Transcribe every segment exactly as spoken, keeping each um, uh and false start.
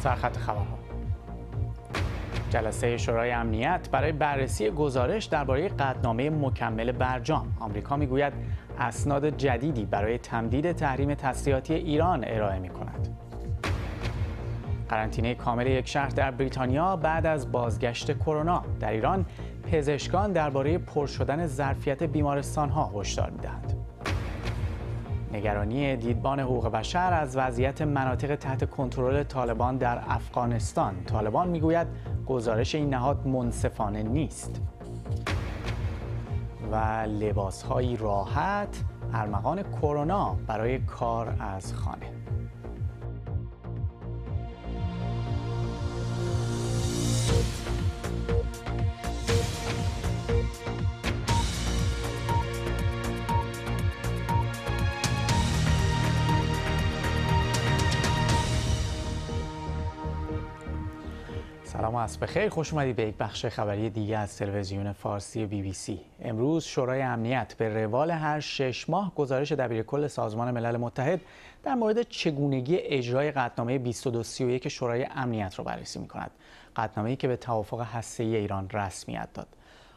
سرخط خبرها. جلسه شورای امنیت برای بررسی گزارش درباره قطعنامه مکمل برجام. آمریکا میگوید اسناد جدیدی برای تمدید تحریم تسلیحاتی ایران ارائه می‌کند. قرنطینه کامل یک شهر در بریتانیا بعد از بازگشت کرونا. در ایران پزشکان درباره پر شدن ظرفیت بیمارستان‌ها هشدار می‌دهند. نگرانی دیدبان حقوق بشر از وضعیت مناطق تحت کنترل طالبان در افغانستان. طالبان میگوید گزارش این نهاد منصفانه نیست. و لباس‌های راحت، ارمغان کرونا برای کار از خانه. سلام و عصر بخیر، خوش اومدید به یک بخش خبری دیگه از تلویزیون فارسی بی بی سی. امروز شورای امنیت به روال هر شش ماه گزارش دبیرکل سازمان ملل متحد در مورد چگونگی اجرای قطعنامه دو دو سه یک شورای امنیت را بررسی می‌کند. قطعنامه‌ای که به توافق هسته‌ای ایران رسمیت داد.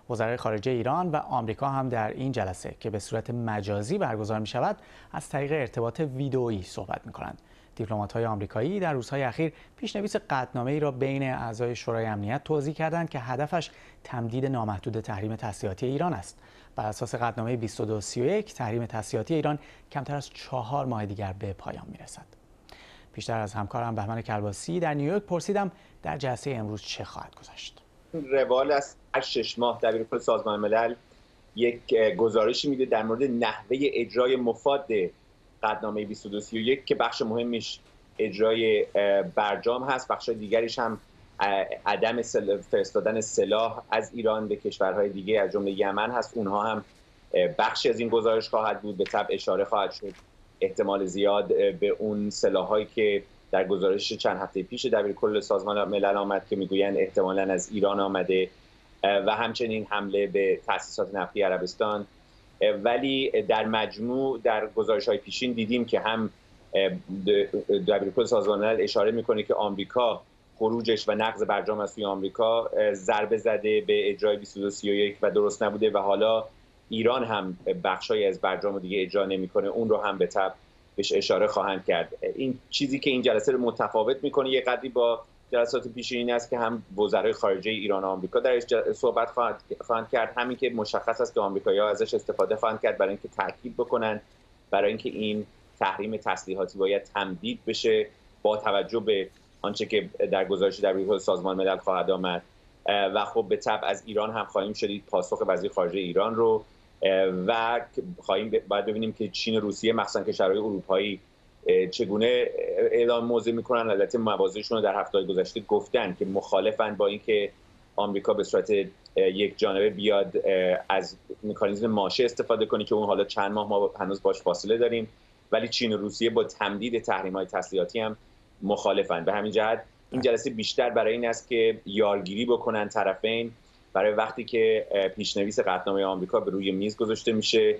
وزرای خارجه ایران و آمریکا هم در این جلسه که به صورت مجازی برگزار می‌شود، از طریق ارتباط ویدئویی صحبت می‌کنند. دیپلمات‌های آمریکایی در روزهای اخیر پیشنویس قطعنامه‌ای را بین اعضای شورای امنیت توضیح کردند که هدفش تمدید نامحدود تحریم تسلیحاتی ایران است. بر اساس قطعنامه دو دو سه یک تحریم تسلیحاتی ایران کمتر از چهار ماه دیگر به پایان می‌رسد. پیشتر از همکارم بهمن کلباسی در نیویورک پرسیدم در جلسه امروز چه خواهد گذشت. روال از شش ماه دبیرکل سازمان ملل یک گزارشی میده در مورد نحوه اجرای مفاد قطعنامه دو دو سه یک که بخش مهمش اجرای برجام هست. بخش دیگریش هم عدم فرستادن سلاح از ایران به کشورهای دیگه از جمله یمن هست. اونها هم بخشی از این گزارش خواهد بود. به طبع اشاره خواهد شد احتمال زیاد به اون سلاحایی که در گزارش چند هفته پیش دبیرکل سازمان ملل آمد که میگویند احتمالاً از ایران آمده و همچنین حمله به تأسیسات نفتی عربستان. ولی در مجموع در گزارش‌های پیشین دیدیم که هم دبیرکل سازمان ملل اشاره میکنه که آمریکا خروجش و نقض برجام از سوی آمریکا ضربه زده به اجرای دو دو سه یک و درست نبوده و حالا ایران هم بخشای از برجام رو دیگه اجرا نمیکنه. اون رو هم به طب بهش اشاره خواهند کرد. این چیزی که این جلسه رو متفاوت میکنه یه قدری با جلسات پیشین این است که هم وزرای خارجه ایران و آمریکا درش صحبت خواهند کرد. همین که مشخص است که آمریکایی‌ها ازش استفاده خواهند کرد برای اینکه تاکید بکنن برای اینکه این تحریم تسلیحاتی باید تمدید بشه با توجه به آنچه که در گزارش دبیرکل سازمان ملل خواهد آمد و خب به طبع از ایران هم خواهیم شدید پاسخ وزیر خارجه ایران رو و خواهیم باید ببینیم که چین و روسیه مخصوصا کشورهای اروپایی چگونه اعلام موضع میکنن. البته موازیشون رو در هفته‌های گذشته گفتن که مخالفن با اینکه آمریکا به صورت یک جانبه بیاد از مکانیزم ماشه استفاده کنه که اون حالا چند ماه ما هنوز باش فاصله داریم. ولی چین و روسیه با تمدید تحریم‌های تسلیحاتی هم مخالفن. به همین جهت این جلسه بیشتر برای این است که یارگیری بکنن طرفین برای وقتی که پیشنویس قطعنامه آمریکا به روی میز گذاشته میشه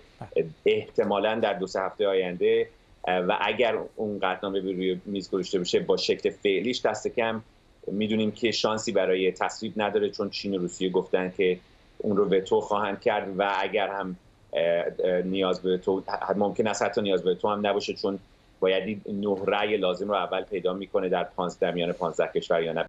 احتمالاً در دو سه هفته آینده و اگر اون قطعنامه به روی میز گذاشته بشه با شکل فعلیش دست کم میدونیم که شانسی برای تصویب نداره چون چین و روسیه گفتن که اون رو وتو خواهند کرد و اگر هم نیاز به وتو ممکن است حتی نیاز به وتو هم نباشه چون باید نه رأی لازم رو اول پیدا میکنه در پانزده میان پانزده کشور یا نه.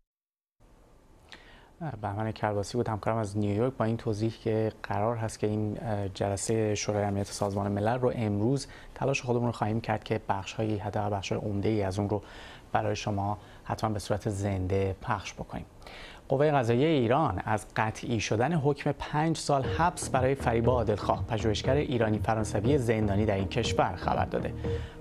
بهمن کلباسی بود همکارم از نیویورک با این توضیح که قرار هست که این جلسه شورای امنیت سازمان ملل رو امروز تلاش خودمون رو خواهیم کرد که بخش‌های حداقل بخش‌های عمده‌ای از اون رو برای شما حتما به صورت زنده پخش بکنیم. قوه قضاییه ایران از قطعی شدن حکم پنج سال حبس برای فریبا عادلخواه، پژوهشگر ایرانی فرانسوی زندانی در این کشور خبر داده.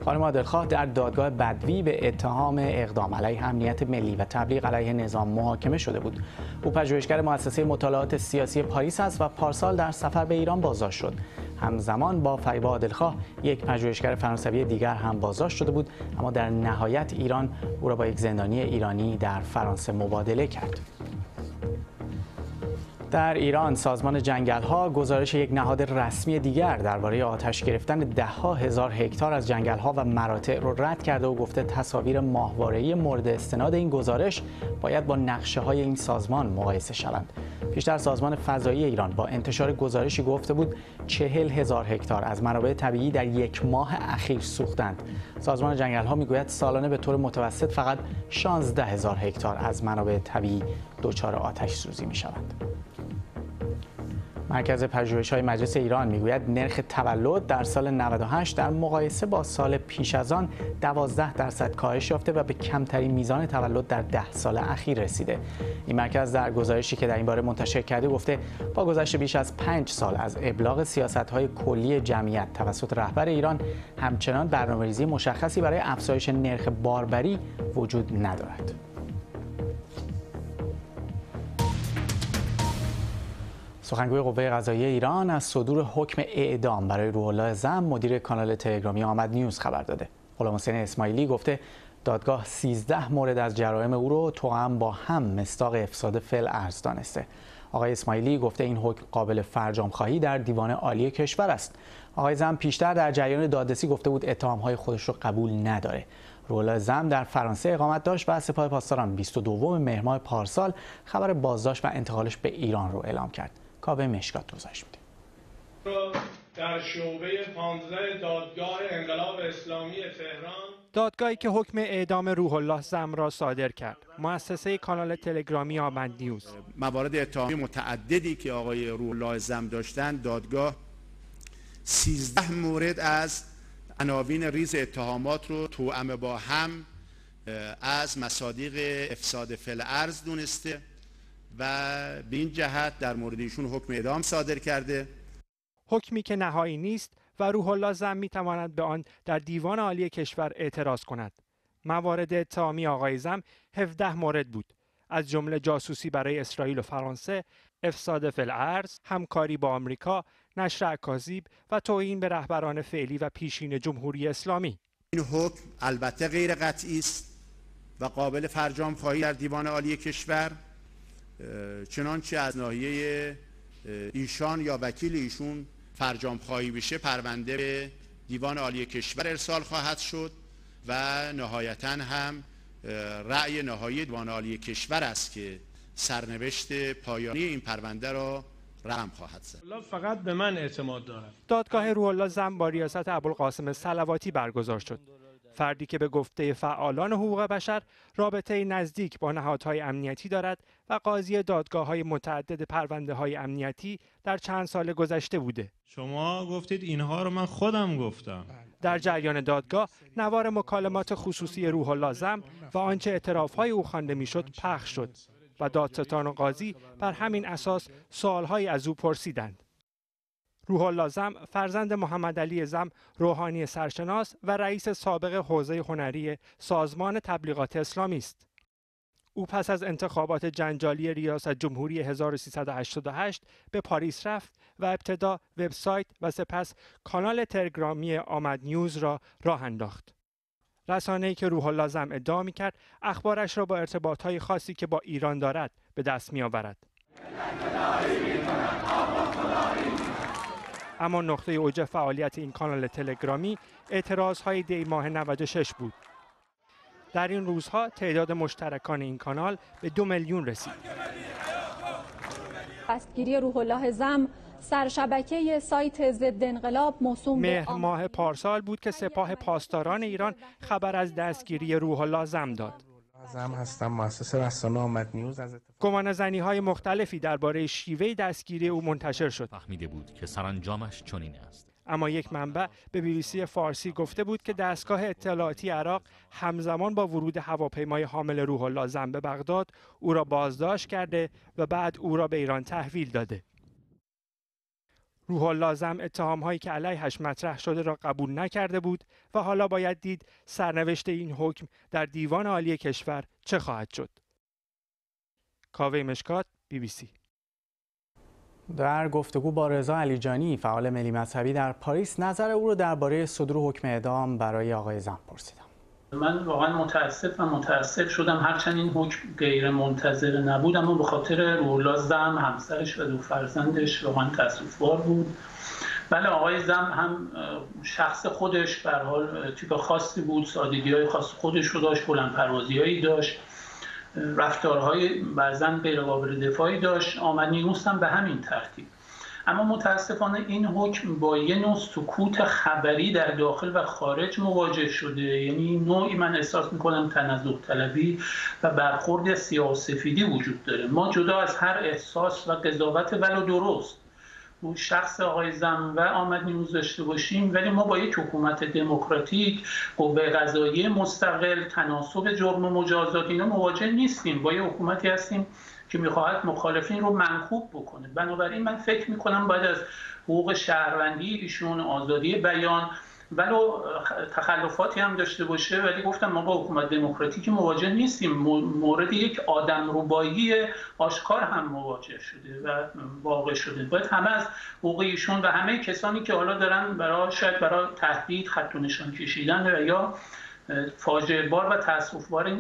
خانم عادلخواه در دادگاه بدوی به اتهام اقدام علیه امنیت ملی و تبلیغ علیه نظام محاکمه شده بود. او پژوهشگر مؤسسه مطالعات سیاسی پاریس است و پارسال در سفر به ایران بازداشت شد. همزمان با فریبا عادلخواه یک پژوهشگر فرانسوی دیگر هم بازداشت شده بود، اما در نهایت ایران او را با یک زندانی ایرانی در فرانسه مبادله کرد. در ایران سازمان جنگل‌ها گزارش یک نهاد رسمی دیگر درباره آتش گرفتن ده ها هزار هکتار از جنگل‌ها و مراتع رو رد کرده و گفته تصاویر ماهواره‌ای مورد استناد این گزارش باید با نقشه‌های این سازمان مقایسه شوند. پیشتر سازمان فضایی ایران با انتشار گزارشی گفته بود چهل هزار هکتار از منابع طبیعی در یک ماه اخیر سوختند. سازمان جنگل‌ها میگوید سالانه به طور متوسط فقط شانزده هزار هکتار از منابع طبیعی دچار آتش سوزی می‌شوند. مرکز پژوهش‌های مجلس ایران میگوید نرخ تولد در سال نود و هشت در مقایسه با سال پیش از آن دوازده درصد کاهش یافته و به کمترین میزان تولد در ده سال اخیر رسیده. این مرکز در گزارشی که در این باره منتشر کرده گفته با گذشت بیش از پنج سال از ابلاغ سیاست‌های کلی جمعیت توسط رهبر ایران همچنان برنامه‌ریزی مشخصی برای افزایش نرخ باروری وجود ندارد. سخنگوی قوه قضاییه ایران از صدور حکم اعدام برای روحالله زم مدیر کانال تلگرامی آمد نیوز خبر داده. غلامحسین اسماعیلی گفته دادگاه سیزده مورد از جرایم او رو توأم با هم مصداق افساد فعل ارز دانسته. آقای اسماعیلی گفته این حکم قابل فرجام خواهی در دیوان عالی کشور است. آقای زم پیشتر در جریان دادرسی گفته بود اتهام‌های خودش رو قبول نداره. روحالله زم در فرانسه اقامت داشت و سپاه پاسداران بیست و دوم مهر ماه پارسال خبر بازداشت و انتقالش به ایران رو اعلام کرد. کابل مشکات گزارش می‌دهد. در شعبه پانزده دادگاه انقلاب اسلامی تهران، دادگاهی که حکم اعدام روحالله زم را صادر کرد، مؤسسه کانال تلگرامی آمد نیوز. موارد اتهامی متعددی که آقای روحالله زم داشتند، دادگاه سیزده مورد از عناوین ریز اتهامات رو توأم با هم از مصادیق افساد فعل ارز دونسته و به این جهت در مورد ایشون حکم اعدام صادر کرده. حکمی که نهایی نیست و روحالله زم میتواند به آن در دیوان عالی کشور اعتراض کند. موارد اتهامی آقای زم هفده مورد بود، از جمله جاسوسی برای اسرائیل و فرانسه، افساد فعل ارز، همکاری با آمریکا، نشر اکاذیب و توهین به رهبران فعلی و پیشین جمهوری اسلامی. این حکم البته غیر قطعی است و قابل فرجام خواهی در دیوان عالی کشور، چنانچه از ناحیه ایشان یا وکیل ایشون فرجام خواهی بشه، پرونده به دیوان عالی کشور ارسال خواهد شد و نهایتاً هم رأی نهایی دیوان عالی کشور است که سرنوشت پایانی این پرونده را رقم خواهد زد. فقط به من اعتماد دارد. دادگاه روحالله زم با ریاست ابوالقاسم صلواتی برگزار شد. فردی که به گفته فعالان حقوق بشر رابطه نزدیک با نهادهای امنیتی دارد و قاضی دادگاه‌های متعدد پرونده‌های امنیتی در چند سال گذشته بوده. شما گفتید اینها رو من خودم گفتم. در جریان دادگاه نوار مکالمات خصوصی روحالله زم و آنچه اعتراف‌های او خوانده می‌شد پخش شد و دادستان و قاضی بر همین اساس سوال‌هایی از او پرسیدند. روحالله زم فرزند محمد علی زم، روحانی سرشناس و رئیس سابق حوزه هنری سازمان تبلیغات اسلامی است. او پس از انتخابات جنجالی ریاست جمهوری هزار و سیصد و هشتاد و هشت به پاریس رفت و ابتدا وبسایت و سپس کانال تلگرامی آمد نیوز را راه انداخت. رسانه‌ای که روحالله زم ادعا می‌کرد اخبارش را با ارتباط‌های خاصی که با ایران دارد به دست می‌آورد. اما نقطه اوج فعالیت این کانال تلگرامی اعتراض‌های دی ماه نود و شش بود. در این روزها تعداد مشترکان این کانال به دو میلیون رسید. دستگیری روحالله زم سرشبکه سایت ضد انقلاب موسوم به مهر ماه پارسال بود که سپاه پاسداران ایران خبر از دستگیری روحالله زم داد. زم هستم، مؤسس رسانه آمد نیوز. از گمانه‌زنی‌های مختلفی درباره شیوه دستگیری او منتشر شد. فهمیده بود که سرانجامش چنین است. اما یک منبع به بی بی سی فارسی گفته بود که دستگاه اطلاعاتی عراق همزمان با ورود هواپیمای حامل روحالله زم به بغداد او را بازداشت کرده و بعد او را به ایران تحویل داده. روحالله زم اتهام‌هایی که علیهش مطرح شده را قبول نکرده بود و حالا باید دید سرنوشت این حکم در دیوان عالی کشور چه خواهد شد. کاوه مشکات، بی بی سی. در گفتگو با رضا علیجانی فعال ملی مذهبی در پاریس، نظر او را درباره صدور حکم اعدام برای آقای زم پرسیدم. من واقعا متاسف و متاسف شدم، هرچند این حکم غیر منتظره نبود، اما به خاطر روحالله زم همسرش و دو فرزندش واقعا تأسف‌بار بود. بله، آقای زم هم شخص خودش به هر حال تیپ خاصی بود، سادگی‌های خاص خودش رو داشت، بلندپروازی‌هایی داشت، رفتارهای بعضن غیر قابل دفاعی داشت. آمد نیوز هم به همین ترتیب. اما متاسفانه این حکم با یه نوع سکوت خبری در داخل و خارج مواجه شده، یعنی نوعی من احساس میکنم تنزه طلبی و برخورد سیاه‌وسفیدی وجود داره. ما جدا از هر احساس و قضاوت ولو درست و شخص آقای زم و آمد نیوز داشته باشیم، ولی ما با یک حکومت دموکراتیک، قوه قضاییه مستقل، تناسب جرم و مجازات اینا مواجه نیستیم. با یک حکومتی هستیم که میخواهد مخالفین رو منکوب بکنه. بنابراین من فکر میکنم باید از حقوق شهروندی ایشون، آزادی بیان، ولو تخلفاتی هم داشته باشه، ولی گفتم ما با حکومت دموکراتیک مواجه نیستیم. مورد یک آدمربایی آشکار هم مواجه شده و واقع شده. باید همه از حقوق ایشون و همه کسانی که حالا دارن برای شاید برای تهدید خط و نشان کشیدن و یا فاجعه بار و تأسف بار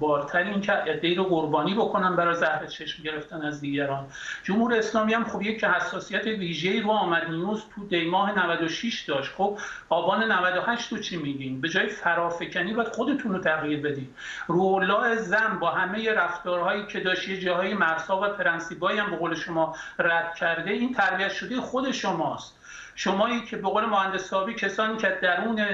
بارتر این که عده‌ای رو قربانی بکنن برای زهر چشم گرفتن از دیگران. جمهور اسلامی هم خب یک حساسیت ویژه‌ای رو آمد نیوز تو دی ماه نود و شش داشت. خب آبان نود و هشت رو چی میگین؟ به جای فرافکنی باید خودتون رو تغییر بدین. روحالله زم با همه رفتارهایی که داشت، یه جاهای مرسا و پرنسیبایی هم به قول شما رد کرده، این تربیت شده خود شماست. شمایی که به قول مهندس صابی کسانی که درون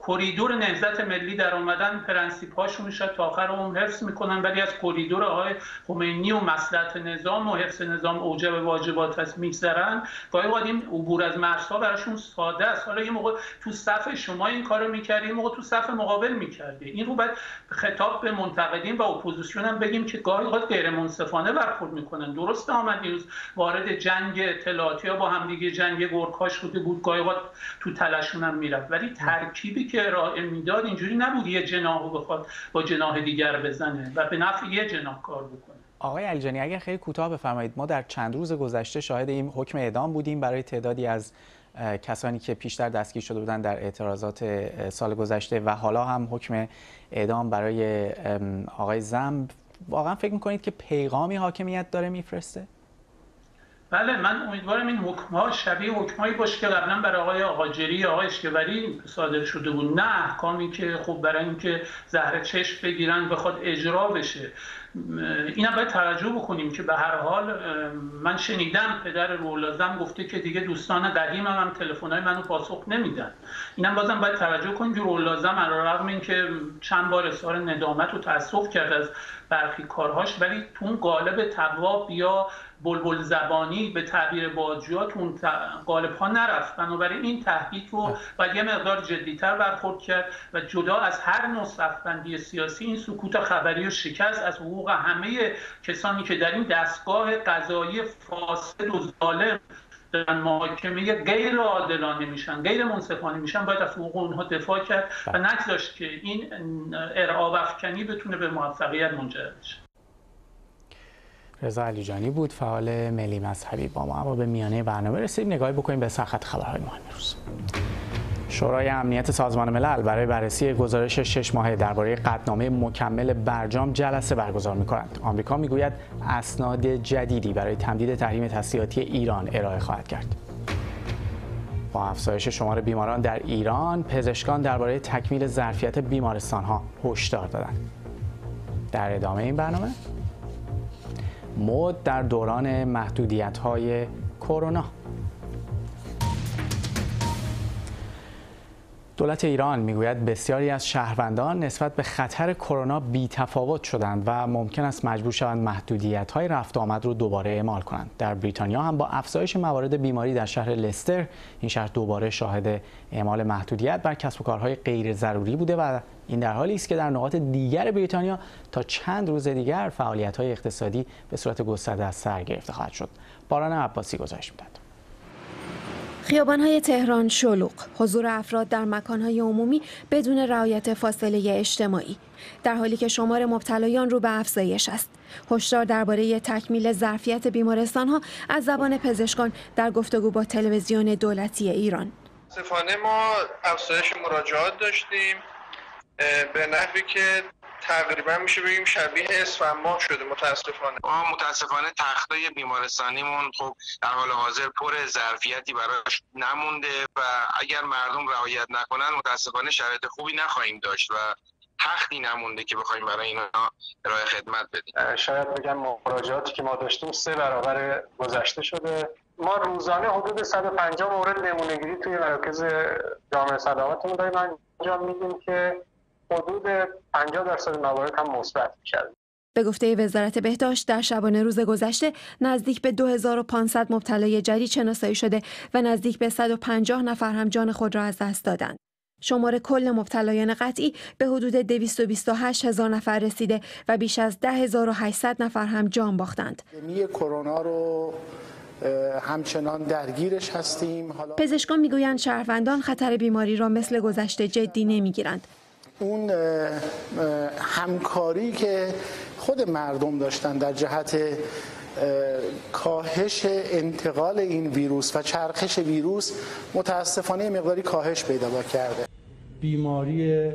کوریدور نهضت ملی در آمدن پرنسیپ‌هاشون شاید تا آخر عمر حفظ میکنن، ولی از کوریدور آقای خمینی و مصلحت نظام و حفظ نظام اوجب واجبات هست میگذرن. گاهی این عبور از مرزها براشون ساده است. حالا یه موقع تو صف شما این کارو میکرده، یه موقع تو صف مقابل میکرده. این رو باید خطاب به منتقدین و اپوزیسیون هم بگیم که گاهی اوقات غیر منصفانه برخورد میکنن. درسته آمد نیوز وارد جنگ اطلاعاتی با همدیگه جنگ گورکاش شده بود، گاهی اوقات تو تلاشون هم میرفت، ولی ترکیبی که ارائه میداد اینجوری نبود یه جناحو بخواد با جناح دیگر بزنه و به نفع یه جناح کار بکنه. آقای علیجانی اگر خیلی کوتاه بفرمایید، ما در چند روز گذشته شاهد این حکم اعدام بودیم برای تعدادی از کسانی که پیشتر دستگیر شده بودند در اعتراضات سال گذشته و حالا هم حکم اعدام برای آقای زم. واقعا فکر می‌کنید که پیغامی حاکمیت داره میفرسته؟ بله، من امیدوارم این حکم‌ها شبیه حکم‌هایی باشه که قبلا برای آقای آقاجری، آقای اشکبری صادر شده بود، نه احکامی که خب برای اینکه زهر چشم بگیرن بخواد اجرا بشه. اینا باید توجه بکنیم که به هر حال من شنیدم پدر روحالله زم گفته که دیگه دوستان قدیم هم, هم تلفن‌های منو پاسخ نمیدن. اینم بازم باید توجه کنیم که روحالله زم علی‌رغم اینکه چند بار اظهار ندامت و تأسف کرد از برخی کارهاش، ولی تو اون قالب تواب یا بلبل زبانی به تعبیر باجیات اون قالب ها نرفت. بنابراین این تحقیق رو باید یه مقدار جدی‌تر برخورد کرد و جدا از هر نوع صف‌بندی سیاسی این سکوت خبری و شکست از حقوق همه کسانی که در این دستگاه قضایی فاسد و ظالم در محاکمه غیر عادلانه میشن، غیر منصفانه میشن، باید از حقوق اونها دفاع کرد و نگذاشت که این ارعاب افکنی بتونه به موفقیت منجر بشه. رضا علیجانی بود، فعال ملی مذهبی، با ما اما به میانه برنامه رسیدیم. نگاهی بکنیم به سرخط خبرهای مهم امروز. شورای امنیت سازمان ملل برای بررسی گزارش شش ماهه درباره قطعنامه مکمل برجام جلسه برگزار می‌کند. آمریکا میگوید اسناد جدیدی برای تمدید تحریم تسلیحاتی ایران ارائه خواهد کرد. با افزایش شمار بیماران در ایران، پزشکان درباره تکمیل ظرفیت بیمارستان‌ها هشدار دادند. در ادامه این برنامه، مد در دوران محدودیت‌های کرونا. دولت ایران میگوید بسیاری از شهروندان نسبت به خطر کرونا بی‌تفاوت شدند و ممکن است مجبور شوند محدودیت‌های رفت آمد را دوباره اعمال کنند. در بریتانیا هم با افزایش موارد بیماری در شهر لستر، این شهر دوباره شاهد اعمال محدودیت بر کسب و کارهای غیر ضروری بوده و این در حالی است که در نقاط دیگر بریتانیا تا چند روز دیگر فعالیت‌های اقتصادی به صورت گسترده از سر گرفته خواهد شد. باران عباسی گزارش می‌دهد. خیابان‌های تهران شلوغ، حضور افراد در مکان‌های عمومی بدون رعایت فاصله اجتماعی، در حالی که شمار مبتلایان رو به افزایش است. هشدار درباره تکمیل ظرفیت بیمارستان‌ها از زبان پزشکان در گفتگو با تلویزیون دولتی ایران. متاسفانه ما افزایش مراجعات داشتیم. به نحوی که تقریبا میشه بگیم شبیه اسفند ماه شده. متاسفانه ما متاسفانه تختای بیمارستانیمون خب در حال حاضر پر ظرفیتی براش نمونده و اگر مردم رعایت نکنن متاسفانه شرایط خوبی نخواهیم داشت و تختی نمونده که بخوایم برای اینا راه خدمت بدیم. شاید بگم مراجعاتی که ما داشتیم سه برابر گذشته شده. ما روزانه حدود صد و پنجاه مورد نمونه‌گیری توی مراکز جامعه سلامتمون داریم انجام میدیم که حدود پنجاه درصد موارد هم مثبت می‌شد. به گفته وزارت بهداشت در شبانه روز گذشته نزدیک به دو هزار و پانصد مبتلای جدید شناسایی شده و نزدیک به صد و پنجاه نفر هم جان خود را از دست دادند. شمار کل مبتلایان قطعی به حدود دویست و بیست و هشت هزار نفر رسیده و بیش از ده هزار و هشتصد نفر هم جان باختند. یعنی کرونا رو همچنان درگیرش هستیم. حالا پزشکان میگویند شهروندان خطر بیماری را مثل گذشته جدی نمیگیرند. اون همکاری که خود مردم داشتن در جهت کاهش انتقال این ویروس و چرخش ویروس متاسفانه مقداری کاهش پیدا کرده. بیماری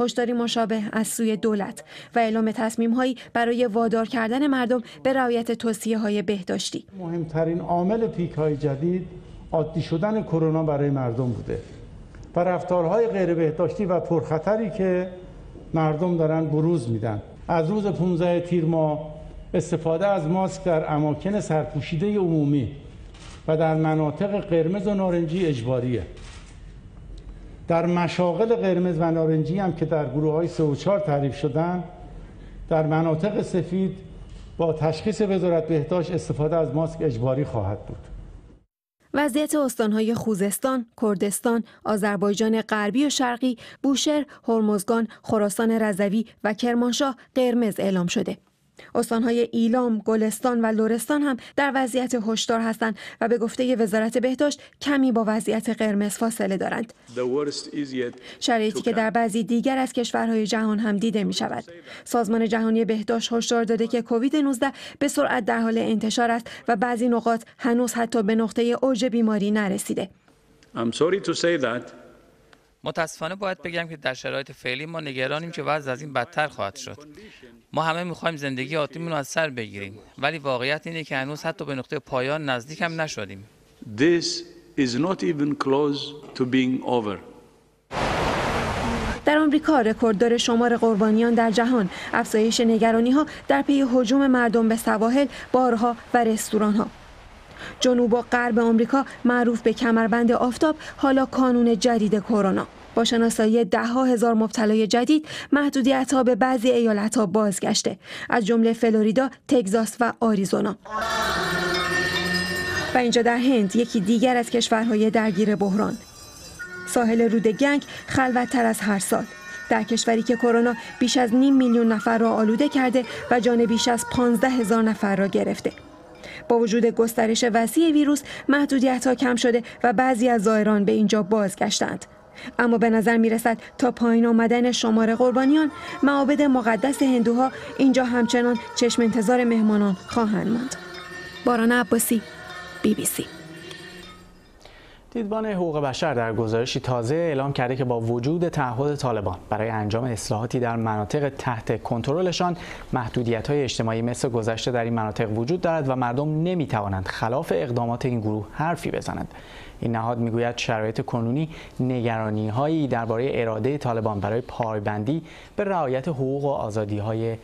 هشداری مشابه از سوی دولت و اعلام تصمیم‌هایی برای وادار کردن مردم به رعایت توصیه‌های بهداشتی. مهمترین عامل پیک‌های جدید عادی شدن کرونا برای مردم بوده و رفتارهای غیر بهداشتی و پرخطری که مردم دارن بروز میدن. از روز پانزدهم تیر ماه استفاده از ماسک در اماکن سرپوشیده عمومی و در مناطق قرمز و نارنجی اجباریه. در مشاغل قرمز و نارنجی هم که در گروه های سه و چهار تعریف شدن، در مناطق سفید با تشخیص وزارت بهداشت استفاده از ماسک اجباری خواهد بود. وضعیت استان‌های خوزستان، کردستان، آذربایجان غربی و شرقی، بوشهر، هرمزگان، خراسان رضوی و کرمانشاه قرمز اعلام شده. استان‌های ایلام، گلستان و لرستان هم در وضعیت هشدار هستند و به گفته وزارت بهداشت کمی با وضعیت قرمز فاصله دارند. شرایطی که در بعضی دیگر از کشورهای جهان هم دیده می شود. سازمان جهانی بهداشت هشدار داده که کووید نوزده به سرعت در حال انتشار است و بعضی نقاط هنوز حتی به نقطه اوج بیماری نرسیده. I'm sorry to say that. متاسفانه باید بگم که در شرایط فعلی ما نگرانیم که وضع از این بدتر خواهد شد. ما همه میخوایم زندگی عادیمون رو از سر بگیریم، ولی واقعیت اینه که هنوز حتی به نقطه پایان نزدیک هم نشدیم. This is not even close to being over. در آمریکا رکورددار شمار قربانیان در جهان، افزایش نگرانی‌ها در پی هجوم مردم به سواحل، بارها و رستوران‌ها. جنوب و غرب آمریکا معروف به کمربند آفتاب، حالا کانون جدید کرونا. با شناسایی ده ها هزار مبتلای جدید، محدودیت ها به بعضی ایالت ها بازگشته، از جمله فلوریدا، تگزاس و آریزونا. و اینجا در هند، یکی دیگر از کشورهای درگیر بحران. ساحل رود گنگ خلوت‌تر از هر سال. در کشوری که کرونا بیش از نیم میلیون نفر را آلوده کرده و جان بیش از پانزده هزار نفر را گرفته. با وجود گسترش وسیع ویروس، محدودیت ها کم شده و بعضی از زائران به اینجا بازگشتند. اما به نظر می رسد تا پایین آمدن شمار قربانیان، معابد مقدس هندوها اینجا همچنان چشم انتظار مهمانان خواهند ماند. باران عباسی، بی بی سی. دیدبان حقوق بشر در گزارشی تازه اعلام کرده که با وجود تعهد طالبان برای انجام اصلاحاتی در مناطق تحت کنترلشان، محدودیت‌های اجتماعی مثل گذشته در این مناطق وجود دارد و مردم نمی‌توانند خلاف اقدامات این گروه حرفی بزنند. این نهاد میگوید شرایط کنونی نگرانی‌هایی درباره اراده طالبان برای پایبندی به رعایت حقوق و آزادی‌های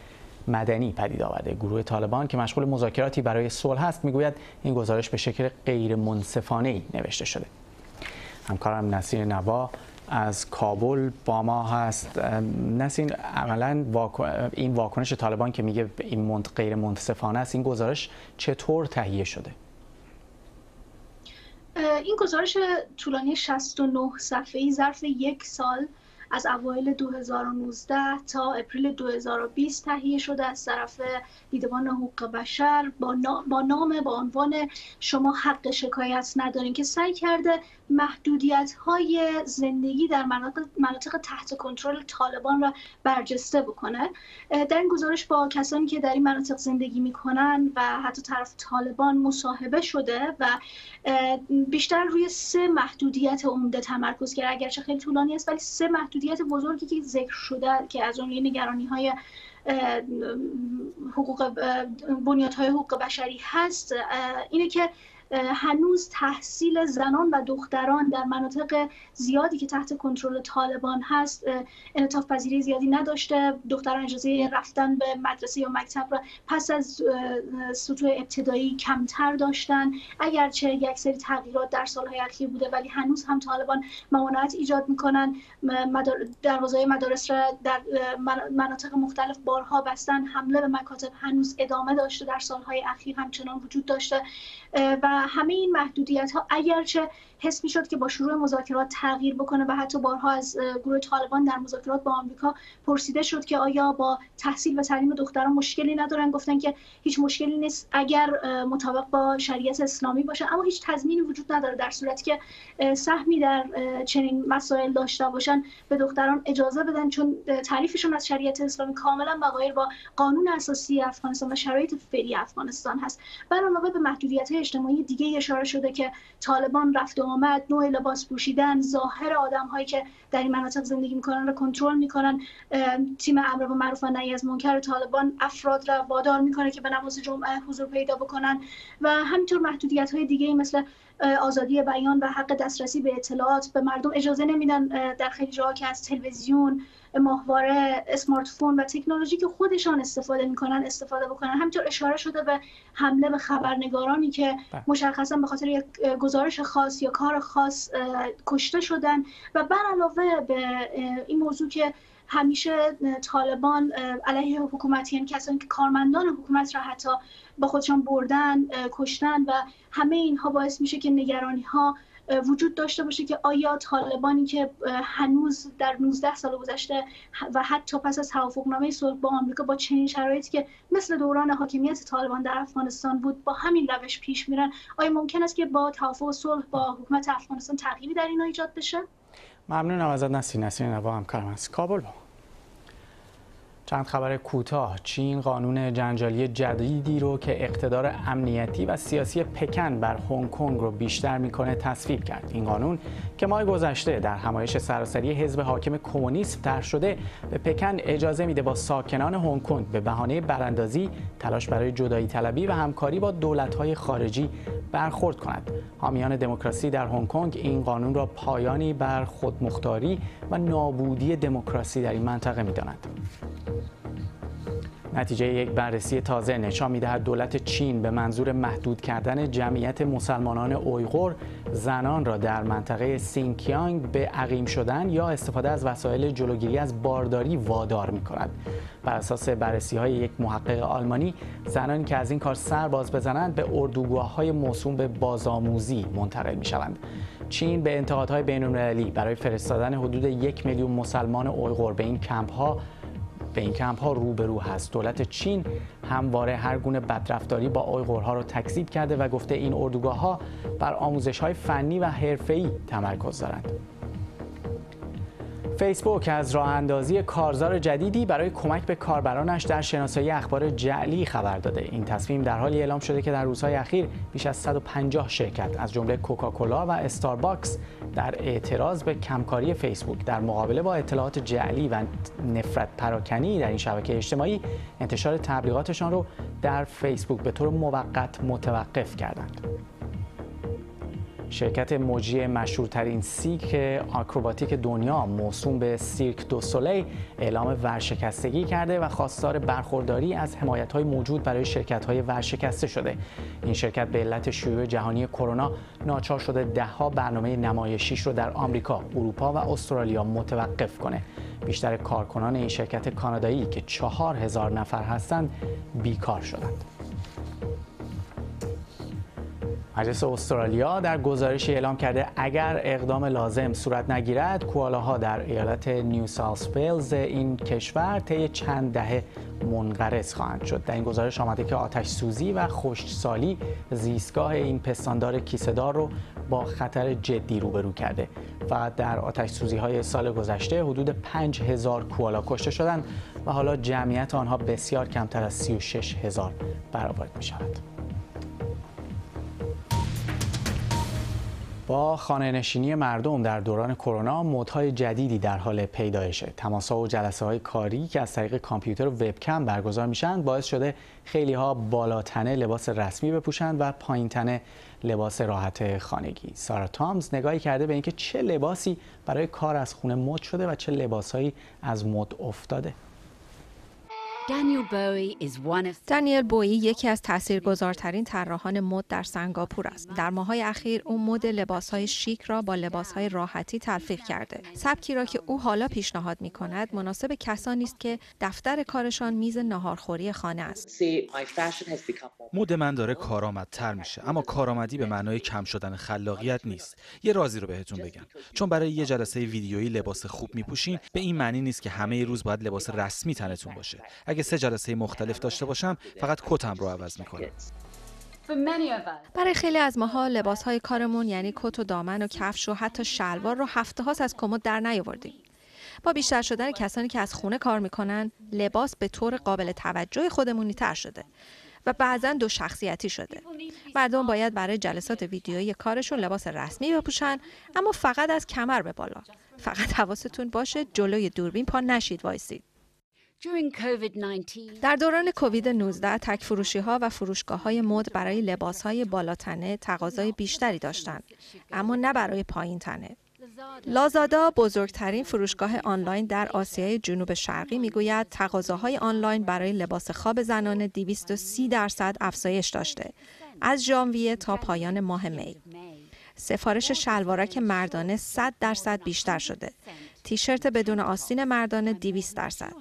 مدنی پدید آورده. گروه طالبان که مشغول مذاکراتی برای صلح است میگوید این گزارش به شکل غیر منصفانه‌ای نوشته شده. همکارم نسیم نوا از کابل با ما هست. نسیم، عملاً این واکنش طالبان که میگه این غیر منصفانه است، این گزارش چطور تهیه شده؟ این گزارش طولانی شصت و نه صفحه‌ای ظرف یک سال از اوایل دو هزار و نوزده تا اپریل دو هزار و بیست تهیه شده از طرف دیدبان حقوق بشر با نام با عنوان شما حق شکایت ندارین، که سعی کرده محدودیت‌های زندگی در مناطق, مناطق تحت کنترل طالبان را برجسته بکنه. در این گزارش با کسانی که در این مناطق زندگی می‌کنن و حتی طرف طالبان مصاحبه شده و بیشتر روی سه محدودیت عمده تمرکز کرده، اگرچه خیلی طولانی است ولی سه محدودیت محدودیت بزرگی که ذکر شده که از اون نگرانی‌های حقوق بنیادهای حقوق بشری هست اینه که هنوز تحصیل زنان و دختران در مناطق زیادی که تحت کنترل طالبان هست انعطاف پذیری زیادی نداشته. دختران اجازه رفتن به مدرسه یا مکتب را پس از سطوح ابتدایی کمتر داشتن، اگرچه یک سری تغییرات در سالهای اخیر بوده ولی هنوز هم طالبان ممانعت ایجاد میکنن. دروازه‌های مدارس را در مناطق مختلف بارها بستن. حمله به مکاتب هنوز ادامه داشته، در سالهای اخیر همچنان وجود داشته و همه این محدودیت ها اگرچه حس می شد که با شروع مذاکرات تغییر بکنه و حتی بارها از گروه طالبان در مذاکرات با آمریکا پرسیده شد که آیا با تحصیل و تعلیم دختران مشکلی ندارن، گفتن که هیچ مشکلی نیست اگر مطابق با شریعت اسلامی باشه، اما هیچ تضمینی وجود نداره در صورتی که سهمی در چنین مسائل داشته باشن به دختران اجازه بدن، چون تعریفشون از شریعت اسلامی کاملا مغایر با قانون اساسی افغانستان و شرایط فعلی افغانستان هست. علاوه به محدودیت‌های اجتماعی دیگه اشاره شده که طالبان رفت و آمد، نوع لباس پوشیدن، ظاهر آدم‌هایی که در این مناطق زندگی می‌کنن را کنترل می‌کنن. تیم امر به معروف و نهی از منکر طالبان افراد را وادار می‌کنه که به نماز جمعه حضور پیدا بکنن و همینطور محدودیت‌های دیگه مثل آزادی بیان و حق دسترسی به اطلاعات. به مردم اجازه نمیدن در خیلی جاها که از تلویزیون، ماهواره، اسمارت فون و تکنولوژی که خودشان استفاده میکنن استفاده بکنن. همینطور اشاره شده به حمله به خبرنگارانی که مشخصا به خاطر یک گزارش خاص یا کار خاص کشته شدن و برعلاوه به این موضوع که همیشه طالبان علیه حکومتیان، کسانی که کارمندان حکومت را حتی با خودشان بردن، کشتن و همه اینها باعث میشه که نگرانی ها وجود داشته باشه که آیا طالبانی که هنوز در نوزده سال گذشته و حتی پس از توافقنامه صلح با آمریکا با چنین شرایطی که مثل دوران حاکمیت طالبان در افغانستان بود با همین روش پیش میرن، آیا ممکن است که با توافق صلح با حکومت افغانستان تغییری در اینا ایجاد بشه؟ ممنونم ازت نسیم. نسیم نوا همکارم از کابل. چند خبر کوتاه. چین قانون جنجالی جدیدی رو که اقتدار امنیتی و سیاسی پکن بر هنگ کنگ رو بیشتر میکنه تصویب کرد. این قانون که ماه گذشته در همایش سراسری حزب حاکم کمونیسم طرح شده به پکن اجازه میده با ساکنان هنگ کنگ به بهانه براندازی، تلاش برای جدایی طلبی و همکاری با دولت‌های خارجی برخورد کند. حامیان دموکراسی در هنگ کنگ این قانون را پایانی بر خودمختاری و نابودی دموکراسی در این منطقه میدانند. نتیجه یک بررسی تازه نشان می‌دهد دولت چین به منظور محدود کردن جمعیت مسلمانان اویغور زنان را در منطقه سینکیانگ به عقیم شدن یا استفاده از وسایل جلوگیری از بارداری وادار می‌کند. بر اساس بررسی‌های یک محقق آلمانی، زنانی که از این کار سر باز بزنند به اردوگاه‌های موسوم به بازآموزی منتقل می‌شوند. چین به انتقادهای بین‌المللی برای فرستادن حدود یک میلیون مسلمان اویغور به این کمپ‌ها به این کمپ‌ها روبرو هست. دولت چین همواره هر گونه بدرفتاری با اویغورها را تکذیب کرده و گفته این اردوگاه‌ها بر آموزش‌های فنی و حرفه‌ای تمرکز دارند. فیسبوک از راه اندازی کارزار جدیدی برای کمک به کاربرانش در شناسایی اخبار جعلی خبر داده. این تصمیم در حالی اعلام شده که در روزهای اخیر بیش از صد و پنجاه شرکت از جمله کوکاکولا و استارباکس در اعتراض به کمکاری فیسبوک در مقابله با اطلاعات جعلی و نفرت پراکنی در این شبکه اجتماعی انتشار تبلیغاتشان رو در فیسبوک به طور موقت متوقف کردند. شرکت موجی مشهورترین سیرک آکروباتیک دنیا موسوم به سیرک دوسولی اعلام ورشکستگی کرده و خواستار برخورداری از حمایت‌های موجود برای شرکت‌های ورشکسته شده. این شرکت به علت شیوع جهانی کرونا ناچار شده ده‌ها برنامه نمایشیش رو در آمریکا، اروپا و استرالیا متوقف کنه. بیشتر کارکنان این شرکت کانادایی که چهار هزار نفر هستند بیکار شدند. مجلس استرالیا در گزارش اعلام کرده اگر اقدام لازم صورت نگیرد کوالاها در ایالت نیو ساوت ولز این کشور طی چند دهه منقرض خواهند شد. در این گزارش آمده که آتش سوزی و خشکسالی زیستگاه این پستاندار کیسه‌دار رو با خطر جدی روبرو کرده. فقط در آتش سوزی های سال گذشته حدود پنج هزار کوالا کشته شدند و حالا جمعیت آنها بسیار کمتر از سی و شش هزار برآورد می شود. با خانه‌نشینی مردم در دوران کرونا مدهای جدیدی در حال پیدایشه. تماس‌ها و جلسه‌های کاری که از طریق کامپیوتر و وب‌کم برگزار میشن باعث شده خیلی‌ها بالاتنه لباس رسمی بپوشند و پایین‌تنه لباس راحت خانگی. سارا تامز نگاهی کرده به اینکه چه لباسی برای کار از خونه مد شده و چه لباسهایی از مد افتاده. دانیل بوی یکی از تاثیرگذارترین طراحان مد در سنگاپور است. در ماه‌های اخیر او مد لباس‌های شیک را با لباس‌های راحتی تلفیق کرده. سبکی را که او حالا پیشنهاد می‌کند مناسب کسانی است که دفتر کارشان میز ناهارخوری خانه است. مد من داره کارآمدتر میشه، اما کارآمدی به معنای کم شدن خلاقیت نیست. یه رازی رو بهتون بگم، چون برای یه جلسه ویدیویی لباس خوب می‌پوشین به این معنی نیست که همه روز باید لباس رسمی تنتون باشه. اگه سه جلسه مختلف داشته باشم فقط کتم رو عوض میکنم. برای خیلی از ماها لباسهای کارمون یعنی کت و دامن و کفش و حتی شلوار رو هفته هاست از کمد در نیاوردیم. با بیشتر شدن کسانی که از خونه کار میکنن لباس به طور قابل توجه خودمونی تر شده و بعضا دو شخصیتی شده. مردم باید برای جلسات ویدیویی کارشون لباس رسمی بپوشن، اما فقط از کمر به بالا. فقط حواستون باشه جلوی دوربین پا نشید وایسید. در دوران کووید نوزده تک فروشی ها و فروشگاه های مد برای لباس های بالاتنه تقاضای بیشتری داشتند، اما نه برای پایین تنه. لازادا بزرگترین فروشگاه آنلاین در آسیای جنوب شرقی میگوید تقاضاهای آنلاین برای لباس خواب زنانه دویست و سی درصد افزایش داشته از ژانویه تا پایان ماه می. سفارش شلوارک مردانه صد درصد بیشتر شده. تیشرت بدون آستین مردانه دویست درصد.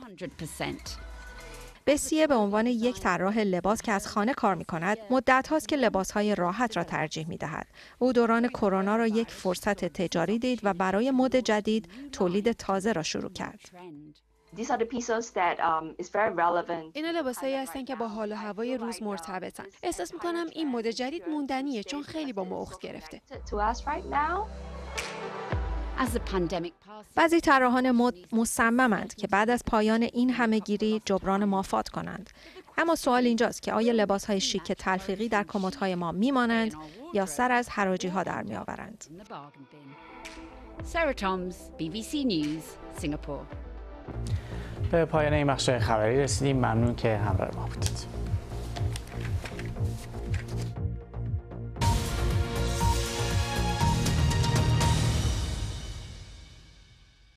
بسیه به عنوان یک طراح لباس که از خانه کار می کند مدت هاست که لباسهای راحت را ترجیح می دهد. او دوران کرونا را یک فرصت تجاری دید و برای مد جدید تولید تازه را شروع کرد. اینا لباسایی هستن که با حال و هوای روز مرتبطن. احساس میکنم این مد جدید موندنیه چون خیلی با ما اخت گرفته. بعضی طراحان مد مصممند که بعد از پایان این همهگیری جبران مافات کنند. اما سوال اینجاست که آیا لباس‌های شیک تلفیقی در کمدهای ما میمانند یا سر از حراجی‌ها در میآورند؟ سارا تامز، بی بی سی نیوز، سنگاپور. به پایان این بخش خبری رسیدیم. ممنون که همراه ما بودید.